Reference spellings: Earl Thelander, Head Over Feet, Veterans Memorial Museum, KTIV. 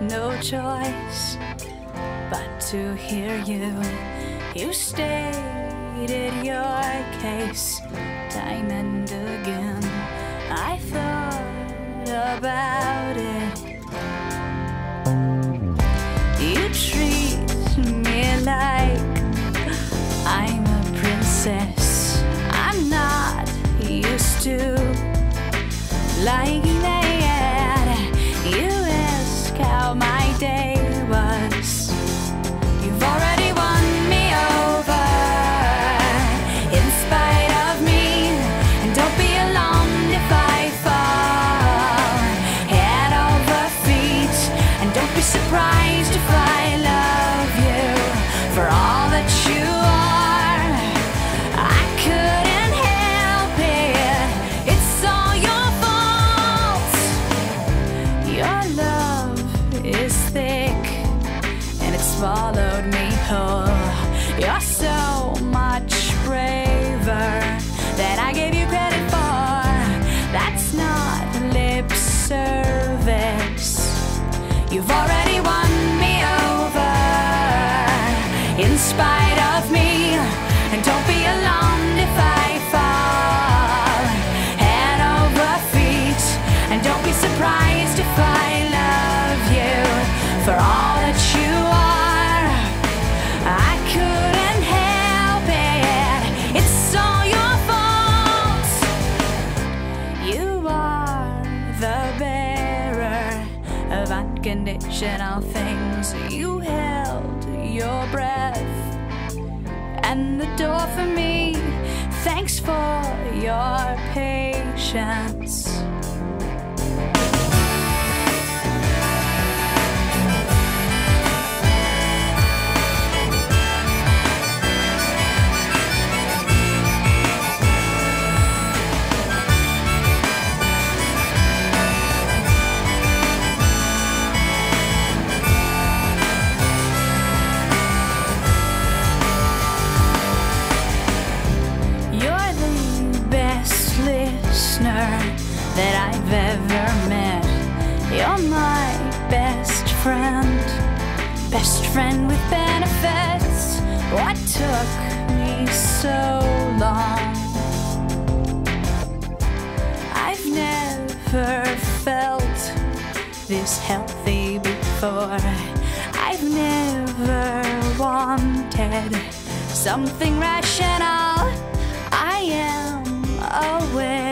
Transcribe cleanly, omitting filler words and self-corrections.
no choice but to hear you. You stated your case time and again. I thought about it. You treat me like I'm a princess. I'm not used to lying in a ad. You ask how my day was. You've already won me over in spite of me. And don't be alarmed if I fall head over feet. And don't be surprised if I love you for all that you are. I couldn't help it. It's all your fault. Your love is thick and it's swallowed me whole. You're so much braver than I gave you credit for. That's not lip service. You've already won me over in spite of me. And don't be alarmed if I fall head over feet. And don't be surprised if I love you for all that you are. I couldn't help it. It's all your fault. You are the bearer of unconditional things. You held your breath and the door for me. Thanks for your patience. That I've ever met. You're my best friend with benefits. What took me so long? I've never felt this healthy before. I've never wanted something rational. I am aware